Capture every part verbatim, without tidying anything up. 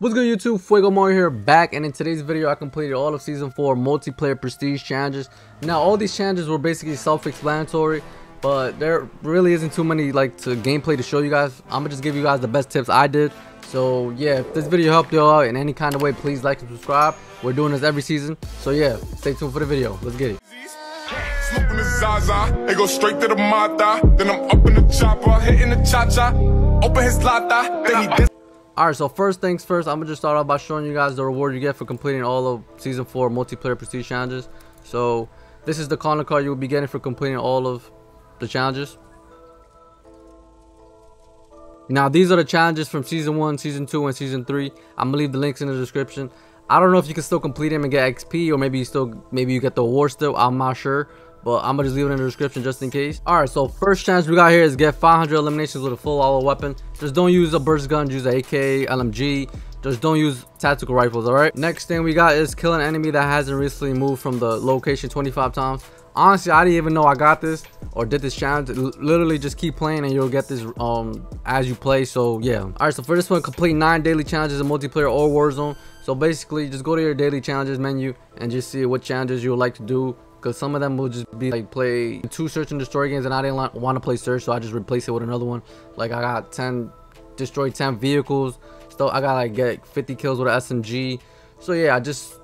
What's good YouTube, Fuego Moi here, back, and in today's video I completed all of season four multiplayer prestige challenges. Now all these challenges were basically self-explanatory, but there really isn't too many like to gameplay to show you guys. I'm gonna just give you guys the best tips I did. So yeah, if this video helped you all out in any kind of way, please like and subscribe. We're doing this every season, so yeah, stay tuned for the video. Let's get it. Snooping the Zaza, they go straight to the Mata, then I'm up in the chopper, hitting the cha-cha, open his lata, then he Alright, so first things first, I'm going to just start off by showing you guys the reward you get for completing all of Season four Multiplayer Prestige Challenges. So, this is the calling card you will be getting for completing all of the challenges. Now, these are the challenges from Season one, Season two, and Season three. I'm going to leave the links in the description. I don't know if you can still complete them and get X P, or maybe you still, maybe you get the award still, I'm not sure. But I'm going to just leave it in the description just in case. Alright, so first challenge we got here is get five hundred eliminations with a full auto weapon. Just don't use a burst gun, use an A K, L M G. Just don't use tactical rifles, alright? Next thing we got is kill an enemy that hasn't recently moved from the location twenty-five times. Honestly, I didn't even know I got this or did this challenge. L literally just keep playing and you'll get this um as you play, so yeah. Alright, so for this one, complete nine daily challenges in multiplayer or Warzone. So basically, just go to your daily challenges menu and just see what challenges you would like to do. Because some of them will just be like play two search and destroy games, and I didn't want to play search, so I just replaced it with another one. Like I got ten, destroy ten vehicles. So I got like get fifty kills with an S M G. So yeah, I just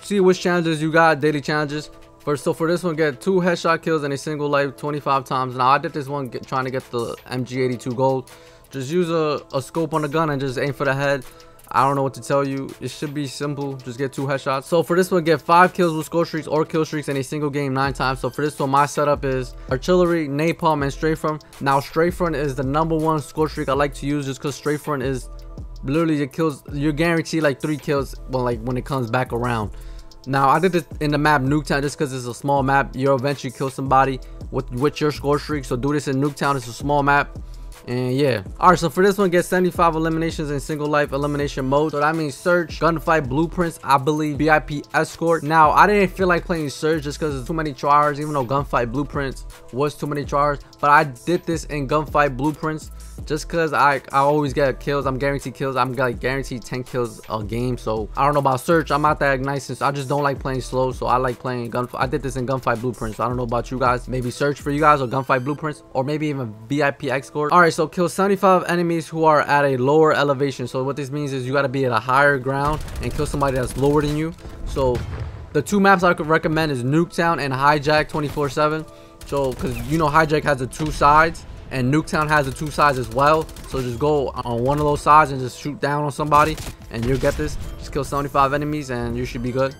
see which challenges you got, daily challenges. First, so for this one, get two headshot kills in a single life twenty-five times. Now I did this one get, trying to get the M G eighty-two gold. Just use a, a scope on the gun and just aim for the head. I don't know what to tell you. It should be simple. Just get two headshots. So for this one, get five kills with score streaks or kill streaks in a single game nine times. So for this one, my setup is artillery, napalm, and straight front. Now straight front is the number one score streak I like to use, just because straight front is literally your kills. You're guaranteed like three kills when like when it comes back around. Now I did this in the map Nuketown just because it's a small map. You'll eventually kill somebody with with your score streak. So do this in Nuketown. It's a small map. And yeah, all right, so for this one, get seventy-five eliminations in single life elimination mode. So that means search, gunfight, blueprints, I believe, V I P, escort. Now I didn't feel like playing search just because it's too many tryhards, even though gunfight, blueprints was too many tryhards, but I did this in gunfight, blueprints just because i i always get kills. I'm guaranteed kills. I'm like guaranteed ten kills a game. So I don't know about search. I'm not that nice, since I just don't like playing slow, so I like playing gunfight. I did this in gunfight, blueprints. So I don't know about you guys. Maybe search for you guys, or gunfight, blueprints, or maybe even V I P escort. All right, so kill seventy-five enemies who are at a lower elevation. So what this means is you got to be at a higher ground and kill somebody that's lower than you. So the two maps I could recommend is Nuketown and Hijack twenty-four seven. So because you know Hijack has the two sides and Nuketown has the two sides as well. So just go on one of those sides and just shoot down on somebody and you'll get this. Just kill seventy-five enemies and you should be good.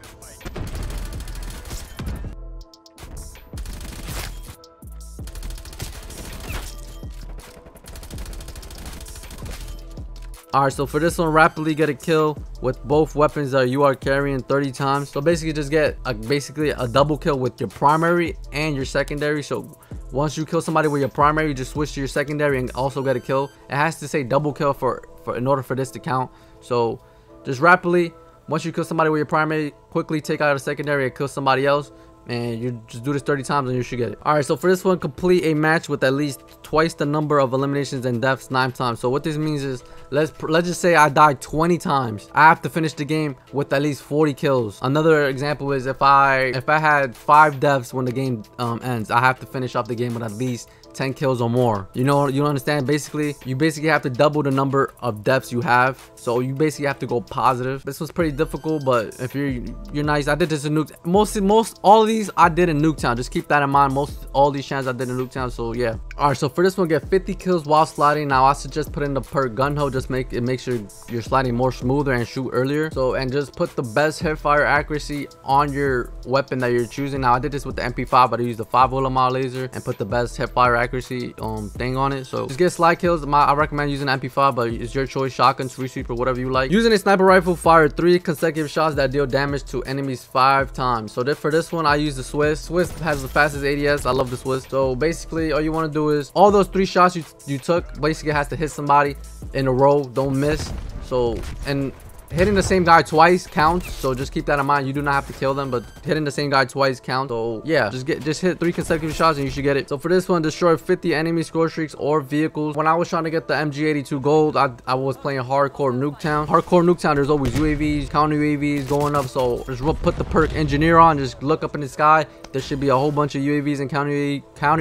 Alright, so for this one, rapidly get a kill with both weapons that you are carrying thirty times. So basically just get a, basically a double kill with your primary and your secondary. So once you kill somebody with your primary, you just switch to your secondary and also get a kill. It has to say double kill for, for in order for this to count. So just rapidly, once you kill somebody with your primary, quickly take out a secondary and kill somebody else. And you just do this thirty times and you should get it. All right, so for this one, complete a match with at least twice the number of eliminations and deaths nine times. So what this means is, let's let's just say I died twenty times. I have to finish the game with at least forty kills. Another example is if I if I had five deaths when the game um, ends, I have to finish off the game with at least ten kills or more. You know, you understand? Basically, you basically have to double the number of deaths you have. So you basically have to go positive. This was pretty difficult, but if you're you're nice, I did this in Nuke. Most most all of these I did in Nuketown. Just keep that in mind. Most all these challenges I did in Nuketown. So yeah. All right. So for this one, get fifty kills while sliding. Now I suggest put in the perk gun hole. Just make it makes sure you're sliding more smoother and shoot earlier. So and just put the best hipfire accuracy on your weapon that you're choosing. Now I did this with the M P five, but I used the five hundred mile laser and put the best hipfire accuracy um thing on it. So just get slide kills. My I recommend using M P five, but it's your choice. Shotgun, street sweeper, whatever you like. Using a sniper rifle, fire three consecutive shots that deal damage to enemies five times. So for this one, I use the Swiss. Swiss has the fastest A D S. I love the Swiss. So basically, all you want to do is all those three shots you you took basically has to hit somebody in a row. Don't miss. So and hitting the same guy twice counts, so just keep that in mind. You do not have to kill them, but hitting the same guy twice counts. So yeah, just get just hit three consecutive shots and you should get it. So for this one, destroy fifty enemy score streaks or vehicles. When I was trying to get the M G eighty-two gold, I, I was playing hardcore Nuketown. Hardcore Nuketown, there's always U A Vs, counter U A Vs going up, so just put the perk engineer on, just look up in the sky. There should be a whole bunch of U A Vs and counter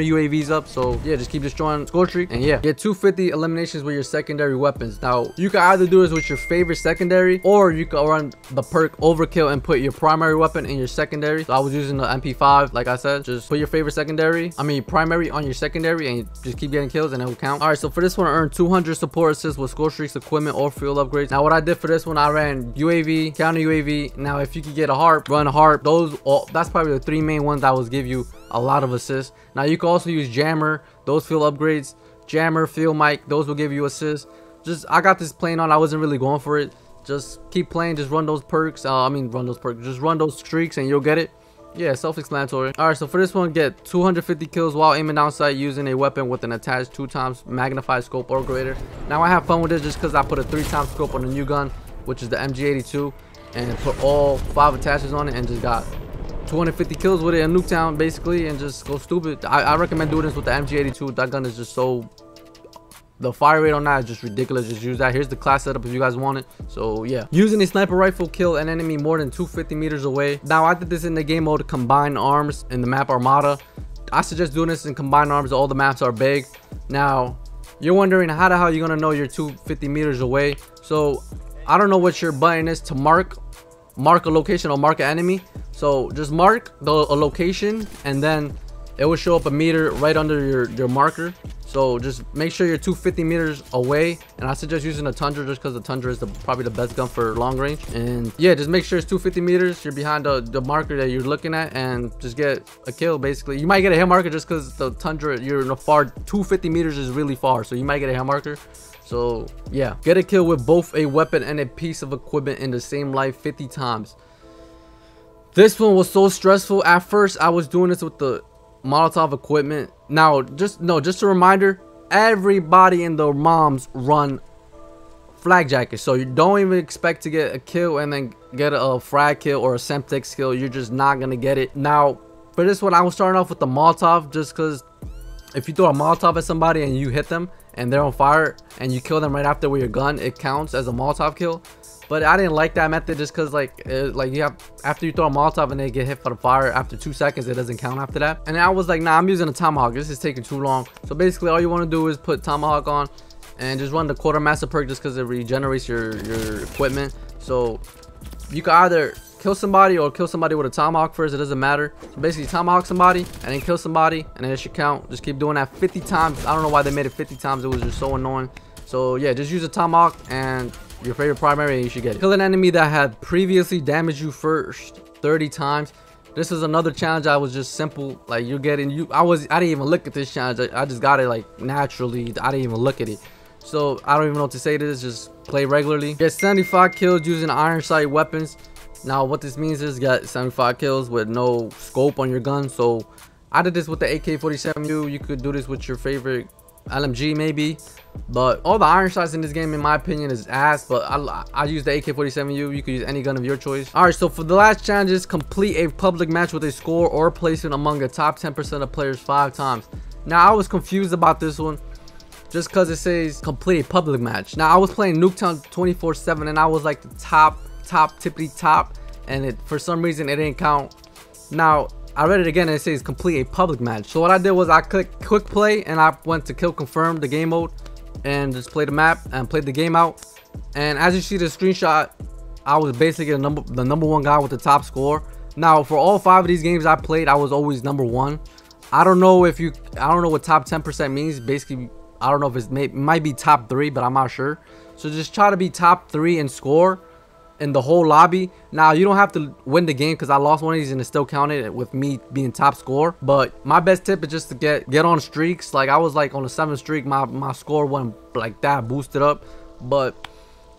U A Vs up. So yeah, just keep destroying score streak and yeah, get two hundred fifty eliminations with your secondary weapons. Now you can either do this with your favorite secondary, or you can run the perk overkill and put your primary weapon in your secondary. So I was using the M P five, like I said, just put your favorite secondary, I mean primary, on your secondary and you just keep getting kills and it will count. All right, so for this one, I earned two hundred support assists with score streaks, equipment, or fuel upgrades. Now what I did for this one, I ran U A V, counter U A V. Now if you could get a HARP, run a HARP. Those all, that's probably the three main ones that will give you a lot of assists. Now you can also use jammer, those fuel upgrades, jammer, fuel mic, those will give you assists. Just I got this plane on, I wasn't really going for it. Just keep playing, just run those perks, uh, I mean run those perks, just run those streaks and you'll get it. Yeah, self-explanatory. All right, so for this one, get two hundred fifty kills while aiming down sight using a weapon with an attached two times magnified scope or greater. Now I have fun with this just because I put a three times scope on the new gun, which is the M G eighty-two, and put all five attachments on it and just got two hundred fifty kills with it in Nuketown basically, and just go stupid. I, I recommend doing this with the M G eighty-two. That gun is just so, the fire rate on that is just ridiculous. Just use that. Here's the class setup if you guys want it. So yeah, using a sniper rifle, kill an enemy more than two hundred fifty meters away. Now I did this in the game mode Combined Arms in the map Armada. I suggest doing this in Combined Arms. All the maps are big. Now you're wondering how the hell you're gonna know you're two hundred fifty meters away. So I don't know what your button is to mark mark a location or mark an enemy. So just mark the a location and then it will show up a meter right under your your marker. So just make sure you're two hundred fifty meters away, and I suggest using a Tundra just because the Tundra is the, probably the best gun for long range. And yeah, just make sure it's two hundred fifty meters. You're behind the, the marker that you're looking at, and just get a kill. Basically, you might get a hit marker just because the Tundra, you're in a far, two hundred fifty meters is really far, so you might get a hit marker. So yeah, get a kill with both a weapon and a piece of equipment in the same life fifty times. This one was so stressful. At first, I was doing this with the Molotov equipment. Now just no just a reminder, everybody and their moms run flag jackets, so you don't even expect to get a kill and then get a, a frag kill or a Semtex kill. You're just not gonna get it. Now for this one, I was starting off with the Molotov just because if you throw a Molotov at somebody and you hit them and they're on fire and you kill them right after with your gun, it counts as a Molotov kill. But I didn't like that method just because like it, like you have, after you throw a Molotov and they get hit by the fire, after two seconds it doesn't count after that. And I was like, nah, I'm using a tomahawk, this is taking too long. So basically all you want to do is put tomahawk on and just run the quartermaster perk just because it regenerates your your equipment. So you can either kill somebody or kill somebody with a tomahawk first, it doesn't matter. So basically tomahawk somebody and then kill somebody and then it should count. Just keep doing that fifty times. I don't know why they made it fifty times, it was just so annoying. So yeah, just use a tomahawk and your favorite primary and you should get it. Kill an enemy that had previously damaged you first thirty times. This is another challenge I was just simple, like you're getting you I was I didn't even look at this challenge. I, I just got it like naturally, I didn't even look at it. So I don't even know what to say to this, just play regularly. Get seventy-five kills using iron sight weapons. Now what this means is get seventy-five kills with no scope on your gun. So I did this with the A K forty-seven U. You could do this with your favorite L M G maybe, but all the iron shots in this game in my opinion is ass, but i, I use the A K forty-seven U. You could use any gun of your choice. All right, so for the last challenge is complete a public match with a score or placement among the top ten percent of players five times. Now I was confused about this one just because it says complete a public match. Now I was playing Nuketown twenty-four seven and I was like the top top tippity top, and it for some reason it didn't count. Now I read it again and it says complete a public match. So what I did was I clicked quick play and I went to kill confirm the game mode and just played the map and played the game out. And as you see the screenshot, I was basically the number the number one guy with the top score. Now for all five of these games I played, I was always number one. I don't know if you I don't know what top ten percent means. Basically, I don't know if it's may, it might be top three, but I'm not sure. So just try to be top three and score in the whole lobby. Now you don't have to win the game because I lost one of these and it still counted with me being top score. But my best tip is just to get get on streaks. Like I was like on a seventh streak, my my score wasn't like that boosted up, but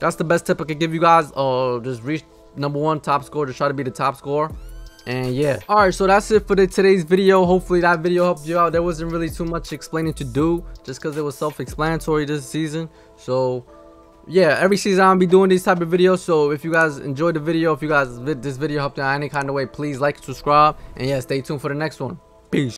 that's the best tip I could give you guys. Uh just reach number one top score, to try to be the top score. And yeah, all right, so that's it for the today's video. Hopefully that video helped you out. There wasn't really too much explaining to do just because it was self-explanatory this season. So yeah, every season I'll be doing these type of videos. So if you guys enjoyed the video, if you guys vid this video helped you out in any kind of way, please like, subscribe, and yeah, stay tuned for the next one. Peace.